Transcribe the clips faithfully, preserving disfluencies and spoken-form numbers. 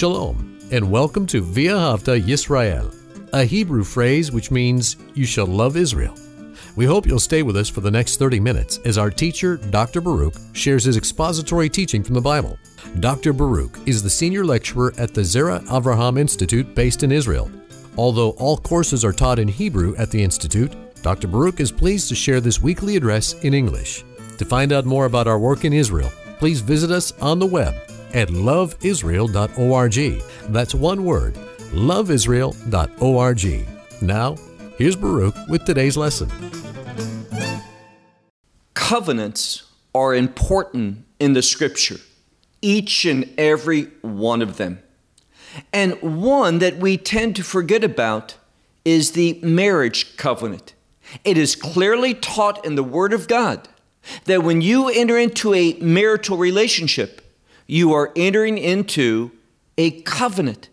Shalom, and welcome to Via Havta Yisrael, a Hebrew phrase which means, you shall love Israel. We hope you'll stay with us for the next thirty minutes as our teacher, Doctor Baruch, shares his expository teaching from the Bible. Doctor Baruch is the senior lecturer at the Zera Avraham Institute based in Israel. Although all courses are taught in Hebrew at the Institute, Doctor Baruch is pleased to share this weekly address in English. To find out more about our work in Israel, please visit us on the web at love israel dot org. That's one word, love israel dot org. Now, here's Baruch with today's lesson. Covenants are important in the Scripture, each and every one of them. And one that we tend to forget about is the marriage covenant. It is clearly taught in the Word of God that when you enter into a marital relationship, you are entering into a covenant,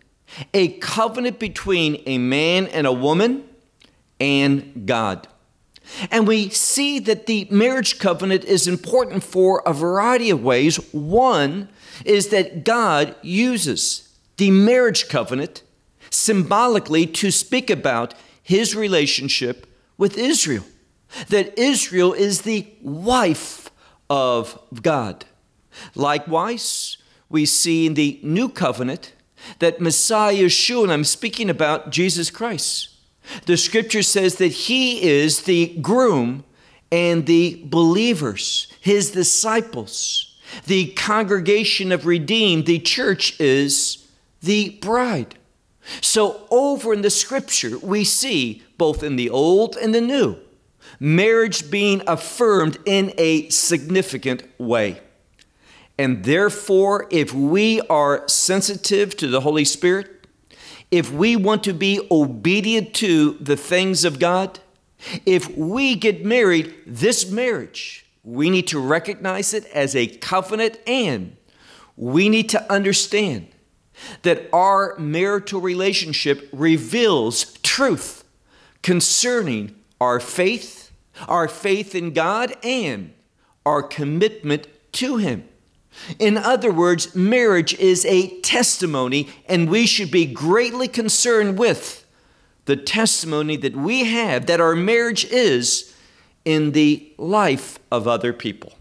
a covenant between a man and a woman and God. And we see that the marriage covenant is important for a variety of ways. One is that God uses the marriage covenant symbolically to speak about his relationship with Israel, that Israel is the wife of God. Likewise, we see in the new covenant that Messiah Yeshua, and I'm speaking about Jesus Christ, the Scripture says that he is the groom and the believers, his disciples. The congregation of redeemed, the church, is the bride. So over in the Scripture, we see both in the old and the new, marriage being affirmed in a significant way. And therefore, if we are sensitive to the Holy Spirit, if we want to be obedient to the things of God, if we get married, this marriage, we need to recognize it as a covenant, and we need to understand that our marital relationship reveals truth concerning our faith, our faith in God, and our commitment to Him. In other words, marriage is a testimony, and we should be greatly concerned with the testimony that we have that our marriage is in the life of other people.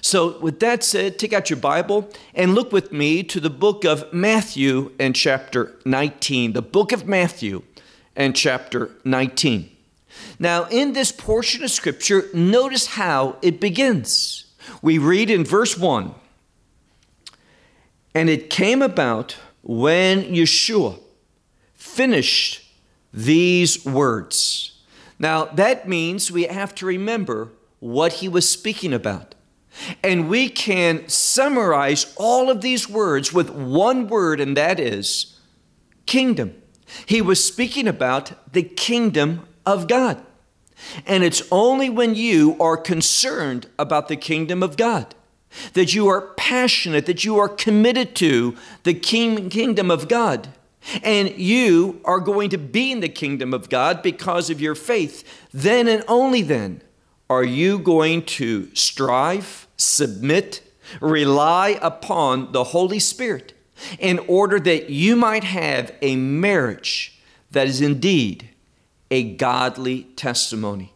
So with that said, take out your Bible and look with me to the book of Matthew and chapter nineteen, the book of Matthew and chapter nineteen. Now, in this portion of Scripture, notice how it begins. We read in verse one, "And it came about when Yeshua finished these words." Now, that means we have to remember what he was speaking about. And we can summarize all of these words with one word, and that is kingdom. He was speaking about the kingdom of God. And it's only when you are concerned about the kingdom of God, that you are passionate, that you are committed to the king, kingdom of God, and you are going to be in the kingdom of God because of your faith, then and only then are you going to strive, submit, rely upon the Holy Spirit in order that you might have a marriage that is indeed a godly testimony,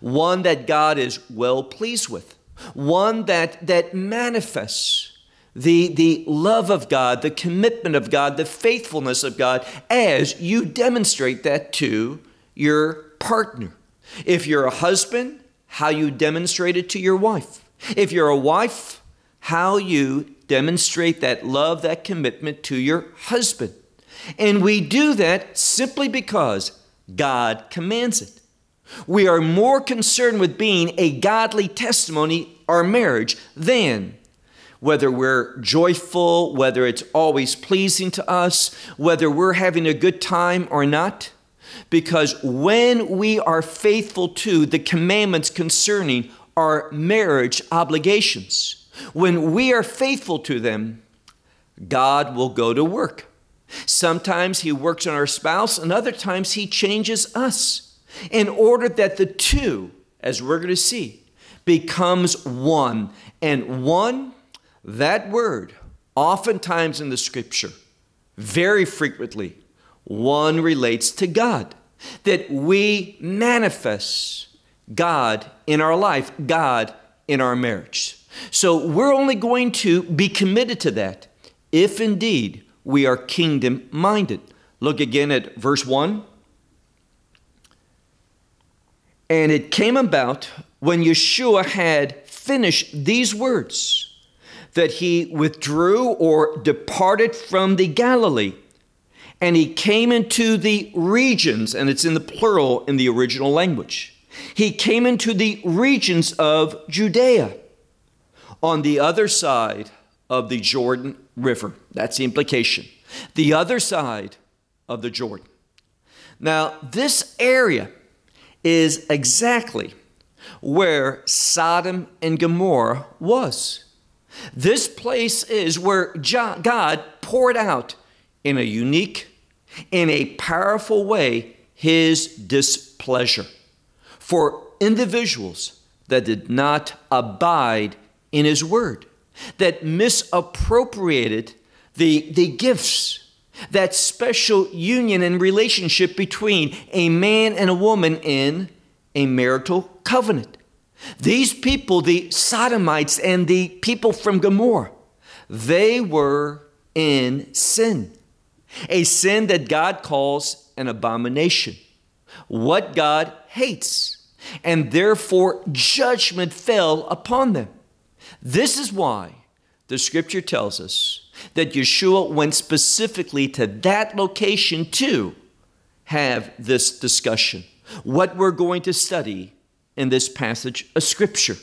one that God is well pleased with, one that, that manifests the, the love of God, the commitment of God, the faithfulness of God, as you demonstrate that to your partner. If you're a husband, how you demonstrate it to your wife. If you're a wife, how you demonstrate that love, that commitment to your husband. And we do that simply because God commands it. We are more concerned with being a godly testimony, our marriage, than whether we're joyful, whether it's always pleasing to us, whether we're having a good time or not. Because when we are faithful to the commandments concerning our marriage obligations, when we are faithful to them, God will go to work. Sometimes he works on our spouse, and other times he changes us, in order that the two, as we're going to see, becomes one. And one, that word, oftentimes in the Scripture, very frequently, one relates to God, that we manifest God in our life, God in our marriage. So we're only going to be committed to that if indeed we are kingdom-minded. Look again at verse one. And it came about when Yeshua had finished these words that he withdrew or departed from the Galilee, and he came into the regions, and it's in the plural in the original language. He came into the regions of Judea on the other side of the Jordan River. That's the implication. The other side of the Jordan. Now, this area is exactly where Sodom and Gomorrah was. This place is where God poured out in a unique, in a powerful way, his displeasure for individuals that did not abide in his word, that misappropriated the, the gifts, that special union and relationship between a man and a woman in a marital covenant. These people, the Sodomites and the people from Gomorrah, they were in sin, a sin that God calls an abomination, what God hates, and therefore judgment fell upon them. This is why the scripture tells us that Yeshua went specifically to that location to have this discussion, what we're going to study in this passage of scripture.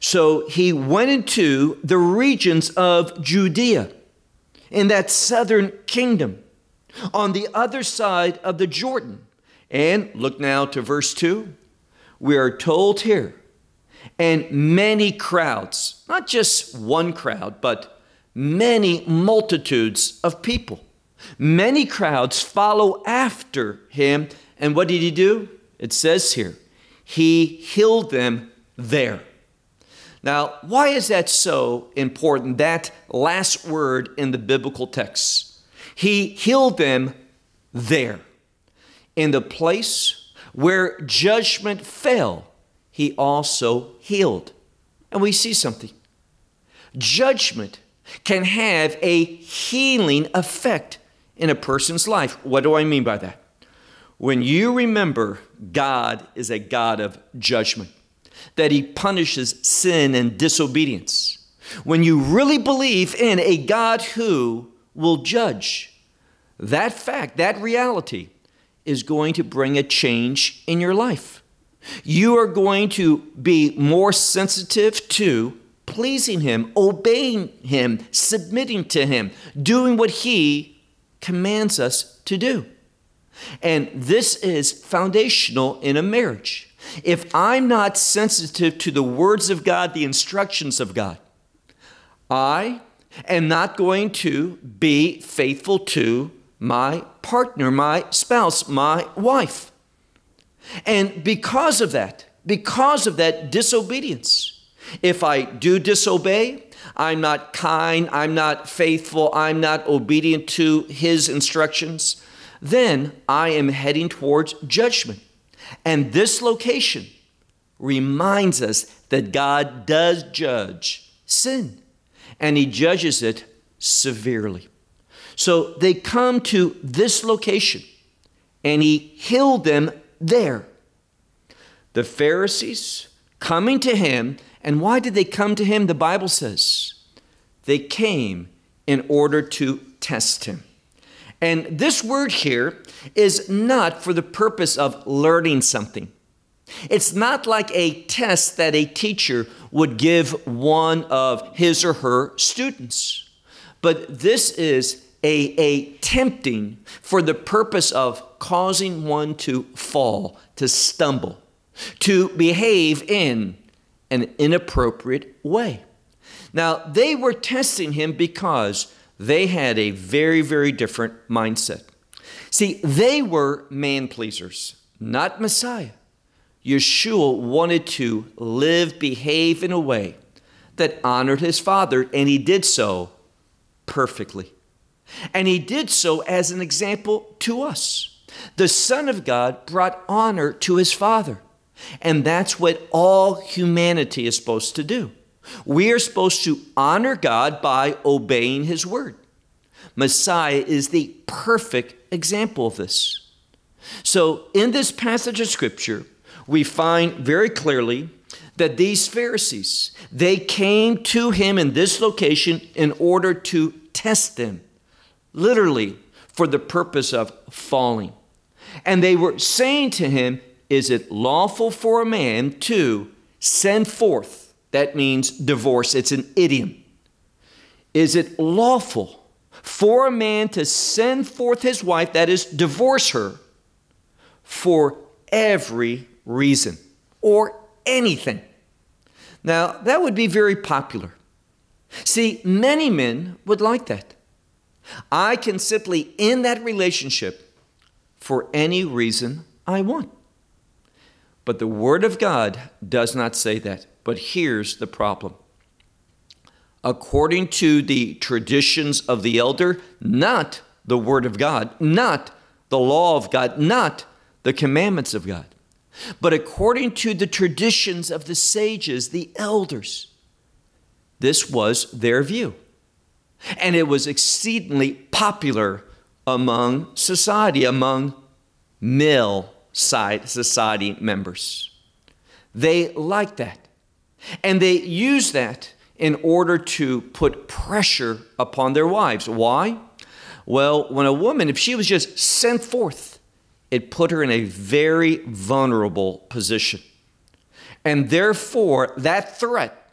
So he went into the regions of Judea, in that southern kingdom, on the other side of the Jordan. And look now to verse two. We are told here, and many crowds, not just one crowd, but many multitudes of people. Many crowds follow after him. And what did he do? It says here, he healed them there. Now, why is that so important, that last word in the biblical text? He healed them there. In the place where judgment fell, he also healed. And we see something. Judgment can have a healing effect in a person's life. What do I mean by that? When you remember God is a God of judgment, that he punishes sin and disobedience. When you really believe in a God who will judge, that fact, that reality is going to bring a change in your life. You are going to be more sensitive to pleasing him, obeying him, submitting to him, doing what he commands us to do. And this is foundational in a marriage. If I'm not sensitive to the words of God, the instructions of God, I am not going to be faithful to my partner, my spouse, my wife. And because of that, because of that disobedience, if I do disobey, I'm not kind, I'm not faithful, I'm not obedient to his instructions, then I am heading towards judgment. And this location reminds us that God does judge sin, and he judges it severely. So they come to this location, and he healed them there. The Pharisees coming to him, and why did they come to him? The Bible says they came in order to test him. And this word here is not for the purpose of learning something. It's not like a test that a teacher would give one of his or her students. But this is a, a tempting for the purpose of causing one to fall, to stumble, to behave in an inappropriate way. Now, they were testing him because they had a very, very different mindset. See, they were man-pleasers, not Messiah. Yeshua wanted to live, behave in a way that honored his Father, and he did so perfectly. and he did so as an example to us. The Son of God brought honor to his Father, and that's what all humanity is supposed to do. We are supposed to honor God by obeying his word. Messiah is the perfect example of this. So in this passage of Scripture, we find very clearly that these Pharisees, they came to him in this location in order to test him, literally for the purpose of falling. And they were saying to him, is it lawful for a man to send forth? That means divorce. It's an idiom. Is it lawful for a man to send forth his wife, that is, divorce her, for every reason or anything? Now, that would be very popular. See, many men would like that. I can simply end that relationship for any reason I want. But the Word of God does not say that. But here's the problem. According to the traditions of the elder, not the Word of God, not the law of God, not the commandments of God, but according to the traditions of the sages, the elders, this was their view. And it was exceedingly popular among society, among male side society members. They liked that. And they used that in order to put pressure upon their wives. Why? Well, when a woman, if she was just sent forth, it put her in a very vulnerable position. And therefore, that threat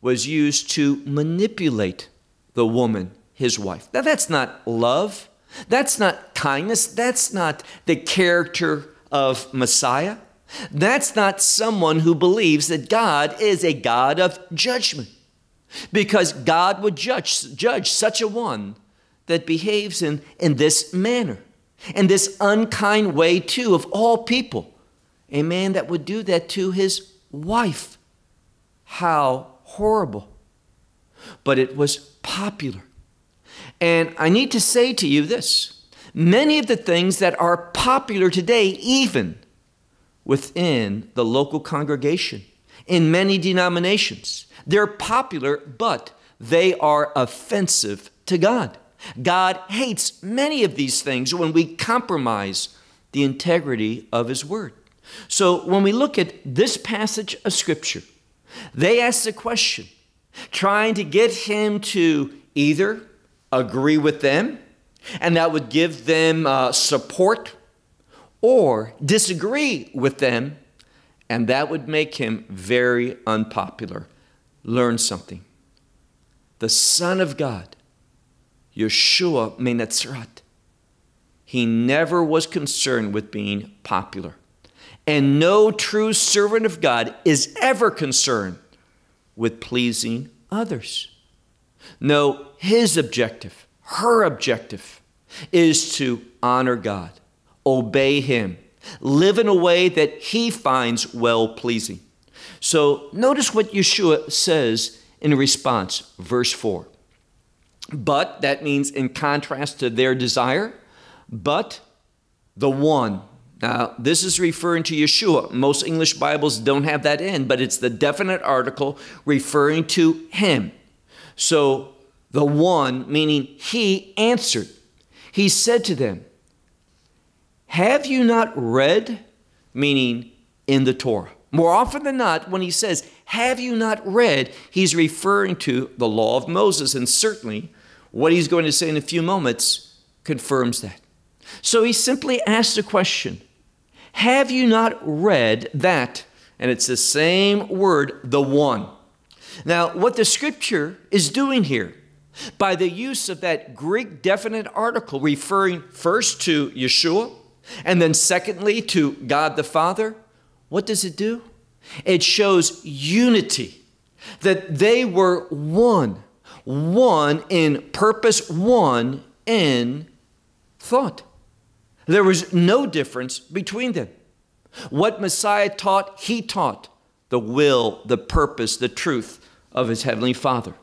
was used to manipulate the woman, his wife. Now, that's not love. That's not kindness. That's not the character of Messiah. That's not someone who believes that God is a God of judgment, because God would judge, judge such a one that behaves in, in this manner, in this unkind way too, of all people, a man that would do that to his wife. How horrible. But it was popular. And I need to say to you this, many of the things that are popular today, even within the local congregation, in many denominations, they're popular, but they are offensive to God. God hates many of these things when we compromise the integrity of his word. So when we look at this passage of Scripture, they ask the question, trying to get him to either agree with them, and that would give them uh, support, or disagree with them, and that would make him very unpopular. Learn something. The Son of God, Yeshua Menatzeret, he never was concerned with being popular. And no true servant of God is ever concerned with pleasing others. No, his objective, her objective, is to honor God, obey him, live in a way that he finds well-pleasing. So notice what Yeshua says in response, verse four. But, that means in contrast to their desire, but the one. Now, this is referring to Yeshua. Most English Bibles don't have that in, but it's the definite article referring to him. So, the one, meaning he answered. He said to them, have you not read, meaning in the Torah? More often than not, when he says, have you not read, he's referring to the law of Moses. And certainly, what he's going to say in a few moments confirms that. So he simply asked the question, have you not read that? And it's the same word, the one. Now, what the Scripture is doing here, by the use of that Greek definite article referring first to Yeshua, and then secondly, to God the Father, what does it do? It shows unity, that they were one, one in purpose, one in thought. There was no difference between them. What Messiah taught, he taught the will, the purpose, the truth of his Heavenly Father.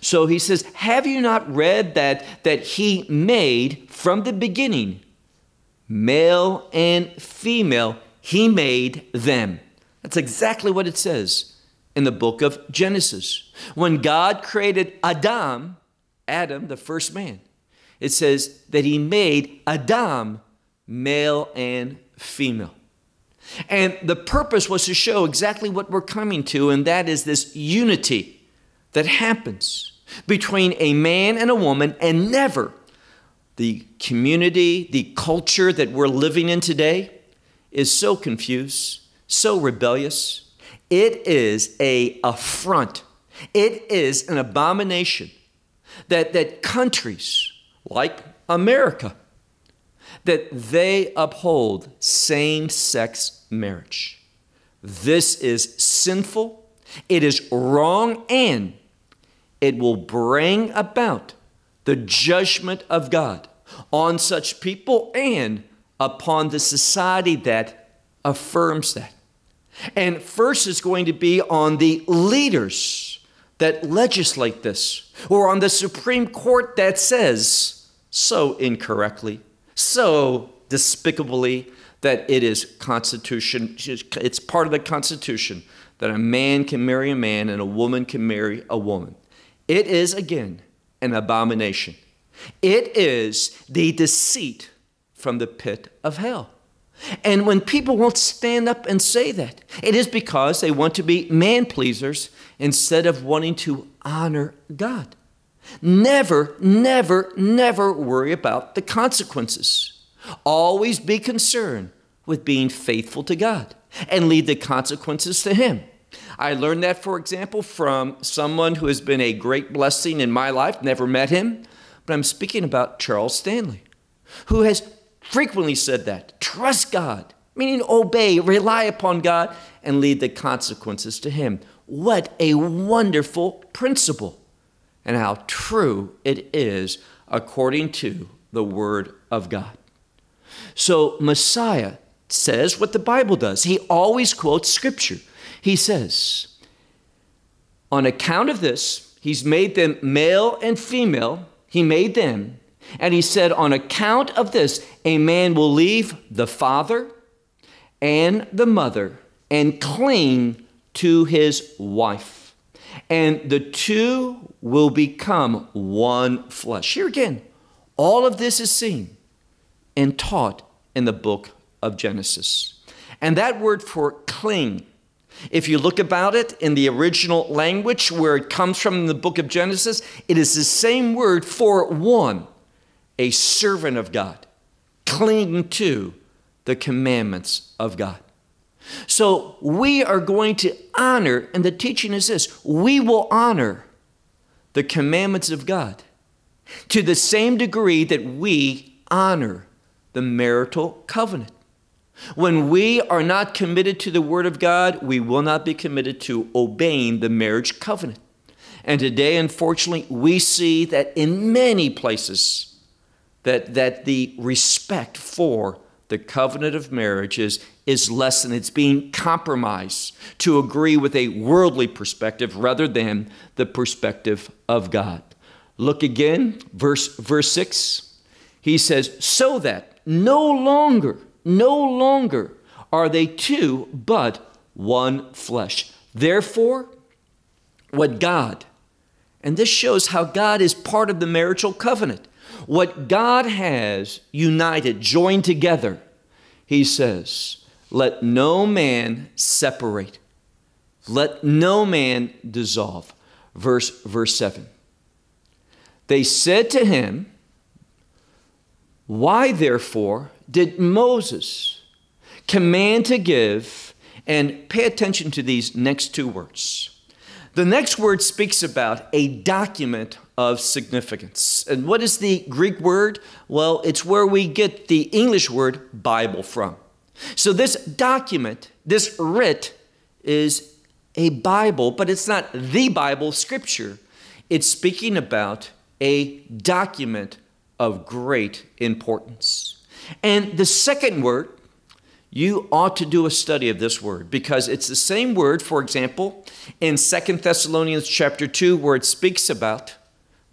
So he says, have you not read that, that he made from the beginning, male and female, he made them. That's exactly what it says in the book of Genesis. When God created Adam, Adam, the first man, it says that he made Adam male and female. And the purpose was to show exactly what we're coming to, and that is this unity that happens between a man and a woman, and never the community, the culture that we're living in today is so confused, so rebellious. It is an affront. It is an abomination that, that countries like America, that they uphold same-sex marriage. This is sinful, it is wrong, and it will bring about the judgment of God on such people and upon the society that affirms that. And first is going to be on the leaders that legislate this, or on the Supreme Court that says so incorrectly, so despicably, that it is constitution, it's part of the Constitution that a man can marry a man and a woman can marry a woman. It is, again, an abomination. It is the deceit from the pit of hell. And when people won't stand up and say that, it is because they want to be man-pleasers instead of wanting to honor God. Never, never, never worry about the consequences. Always be concerned with being faithful to God and leave the consequences to Him. I learned that, for example, from someone who has been a great blessing in my life, never met him, but I'm speaking about Charles Stanley, who has frequently said that. Trust God, meaning obey, rely upon God, and leave the consequences to Him. What a wonderful principle, and how true it is according to the Word of God. So Messiah says what the Bible does. He always quotes Scripture. He says, on account of this, He's made them male and female. He made them. And He said, on account of this, a man will leave the father and the mother and cling to his wife. And the two will become one flesh. Here again, all of this is seen and taught in the book of Genesis. And that word for cling, if you look about it in the original language where it comes from in the book of Genesis, it is the same word for one, a servant of God, cling to the commandments of God. So we are going to honor, and the teaching is this, we will honor the commandments of God to the same degree that we honor the marital covenant. When we are not committed to the Word of God, we will not be committed to obeying the marriage covenant. And today, unfortunately, we see that in many places that, that the respect for the covenant of marriage is, is lessened. It's being compromised to agree with a worldly perspective rather than the perspective of God. Look again, verse, verse six. He says, so that no longer... No longer are they two, but one flesh. Therefore, what God, and this shows how God is part of the marital covenant, what God has united, joined together, He says, let no man separate. Let no man dissolve. Verse, verse seven. They said to him, why therefore did Moses command to give, and pay attention to these next two words. The next word speaks about a document of significance. And what is the Greek word? Well, it's where we get the English word Bible from. So this document, this writ, is a Bible, but it's not the Bible, Scripture. It's speaking about a document of great importance. And the second word, You ought to do a study of this word, because it's the same word, for example, in Second Thessalonians chapter two, where it speaks about,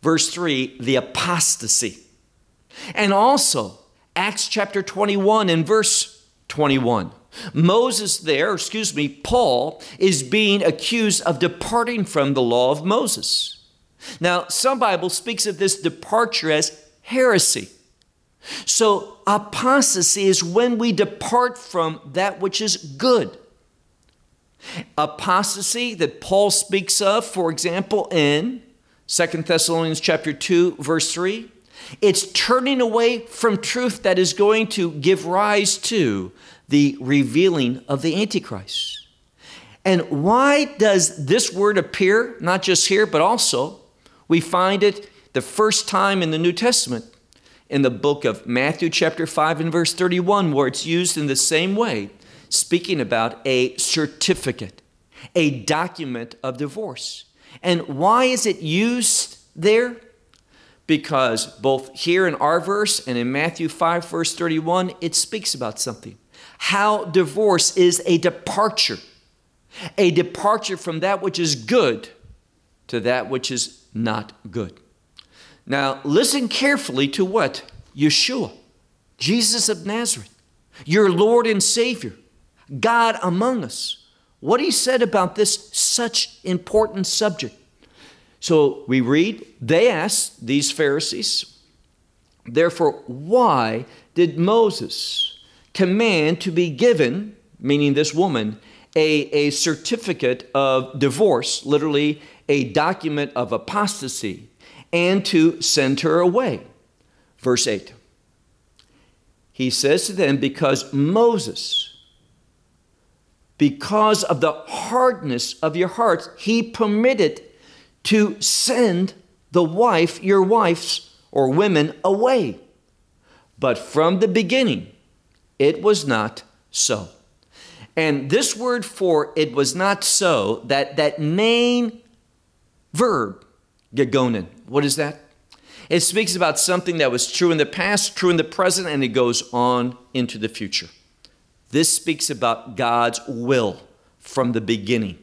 verse three, the apostasy. And also Acts chapter twenty-one and verse twenty-one. Moses there, or excuse me, Paul is being accused of departing from the law of Moses. Now, some Bible speaks of this departure as heresy. So apostasy is when we depart from that which is good. Apostasy that Paul speaks of, for example, in Second Thessalonians chapter two, verse three, it's turning away from truth that is going to give rise to the revealing of the Antichrist. And why does this word appear, not just here, but also we find it the first time in the New Testament, in the book of Matthew chapter five and verse thirty-one, where it's used in the same way, speaking about a certificate, a document of divorce. And why is it used there? Because both here in our verse and in Matthew five verse thirty-one, it speaks about something. How divorce is a departure, a departure from that which is good to that which is not good. Now, listen carefully to what Yeshua, Jesus of Nazareth, your Lord and Savior, God among us, what he said about this such important subject. So we read, they asked these Pharisees, therefore, why did Moses command to be given, meaning this woman, a, a certificate of divorce, literally a document of apostasy, and to send her away? Verse eight. He says to them, because Moses, because of the hardness of your hearts, he permitted to send the wife, your wives or women away. But from the beginning, it was not so. And this word for it was not so, that, that main verb, gegonen. What is that? It speaks about something that was true in the past, true in the present, and it goes on into the future. This speaks about God's will from the beginning,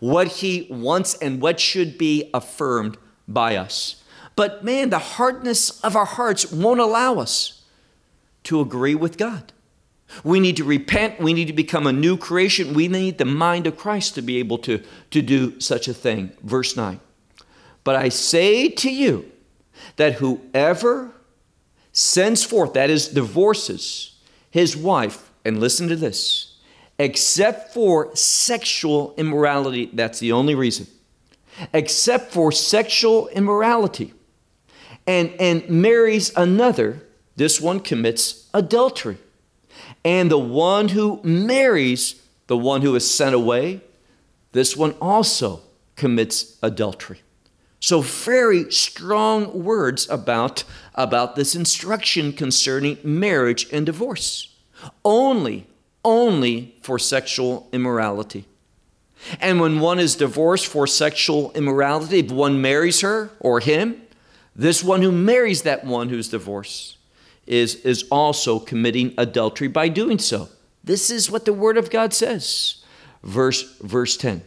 what he wants and what should be affirmed by us. But man, the hardness of our hearts won't allow us to agree with God. We need to repent. We need to become a new creation. We need the mind of Christ to be able to, to do such a thing. Verse nine. But I say to you that whoever sends forth, that is, divorces his wife, and listen to this, except for sexual immorality, that's the only reason, except for sexual immorality, and, and marries another, this one commits adultery. And the one who marries the one who is sent away, this one also commits adultery. So very strong words about, about this instruction concerning marriage and divorce. Only, only for sexual immorality. And when one is divorced for sexual immorality, if one marries her or him, this one who marries that one who's divorced is, is also committing adultery by doing so. This is what the Word of God says. Verse, verse ten.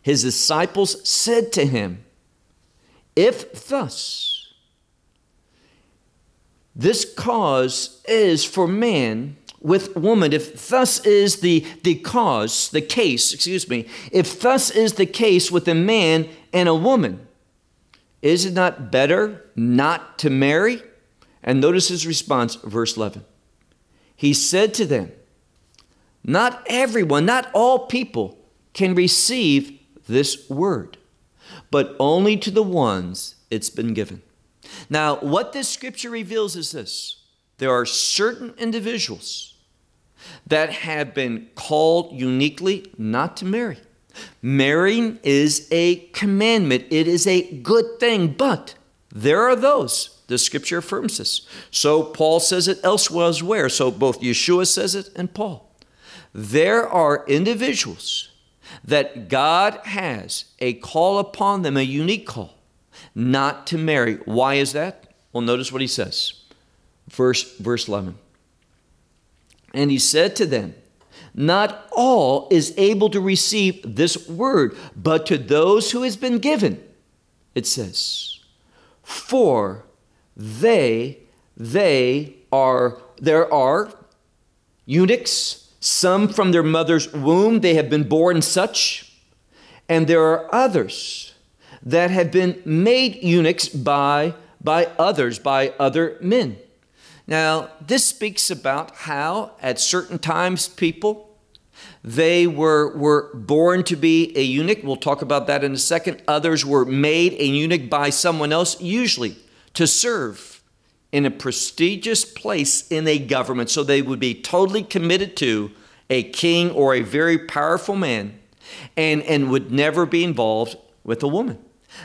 His disciples said to him, if thus, this cause is for man with woman, if thus is the, the cause, the case, excuse me, if thus is the case with a man and a woman, is it not better not to marry? And notice his response, verse eleven. He said to them, not everyone, not all people can receive this word, but only to the ones it's been given. Now, what this scripture reveals is this. There are certain individuals that have been called uniquely not to marry. Marrying is a commandment. It is a good thing, but there are those, the scripture affirms this. So Paul says it elsewhere. So both Yeshua says it and Paul. There are individuals that God has a call upon them, a unique call, not to marry. Why is that? Well, notice what he says. Verse, verse eleven. And he said to them, "Not all is able to receive this word, but to those who has been given," it says, "for they, they are, there are eunuchs, some from their mother's womb, they have been born such, and there are others that have been made eunuchs by, by others, by other men." Now, this speaks about how at certain times people, they were, were born to be a eunuch. We'll talk about that in a second. Others were made a eunuch by someone else, usually to serve in a prestigious place in a government. So they would be totally committed to a king or a very powerful man, and, and would never be involved with a woman.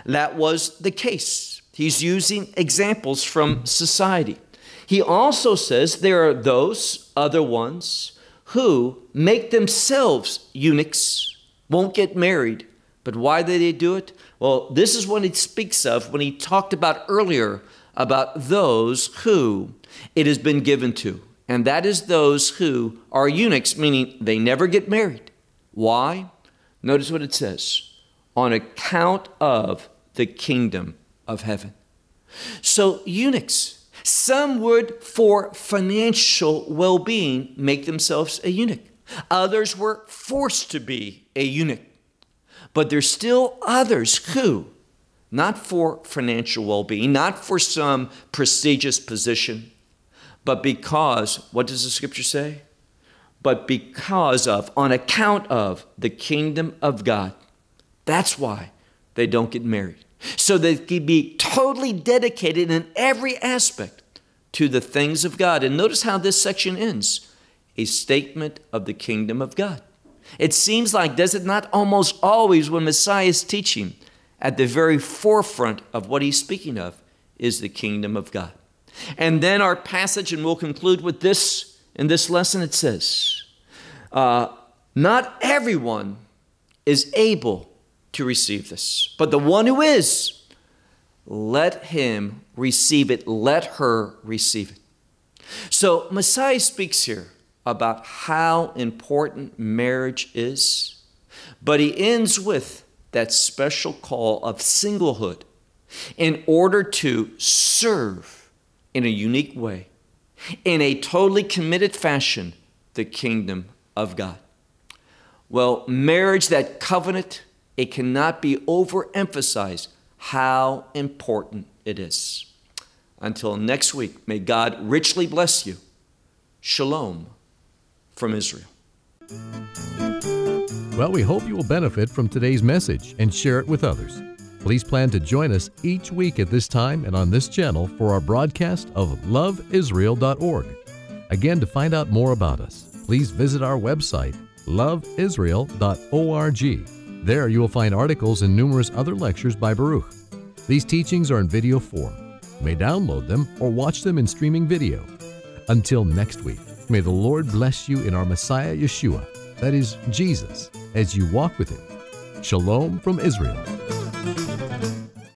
That was the case. He's using examples from society. He also says there are those other ones who make themselves eunuchs, won't get married. But why did they do it? Well, this is what he speaks of when he talked about earlier about those who it has been given to. And that is those who are eunuchs, meaning they never get married. Why? Notice what it says. On account of the kingdom of heaven. So eunuchs. Some would, for financial well-being, make themselves a eunuch. Others were forced to be a eunuch. But there's still others who, not for financial well-being, not for some prestigious position, but because, what does the scripture say? But because of, on account of, the kingdom of God. That's why they don't get married. So they can be totally dedicated in every aspect to the things of God. And notice how this section ends. A statement of the kingdom of God. It seems like, does it not almost always when Messiah is teaching, at the very forefront of what he's speaking of is the kingdom of God. And then our passage, and we'll conclude with this, in this lesson it says, uh, not everyone is able to receive this. But the one who is, let him receive it. Let her receive it. So Messiah speaks here about how important marriage is. But he ends with that special call of singlehood in order to serve in a unique way, in a totally committed fashion, the kingdom of God. Well, marriage, that covenant, it cannot be overemphasized how important it is. Until next week, may God richly bless you. Shalom from Israel. Well, we hope you will benefit from today's message and share it with others. Please plan to join us each week at this time and on this channel for our broadcast of love israel dot org. Again, to find out more about us, please visit our website, love israel dot org. There you will find articles and numerous other lectures by Baruch. These teachings are in video form. You may download them or watch them in streaming video. Until next week, may the Lord bless you in our Messiah Yeshua, that is Jesus, as you walk with Him. Shalom from Israel.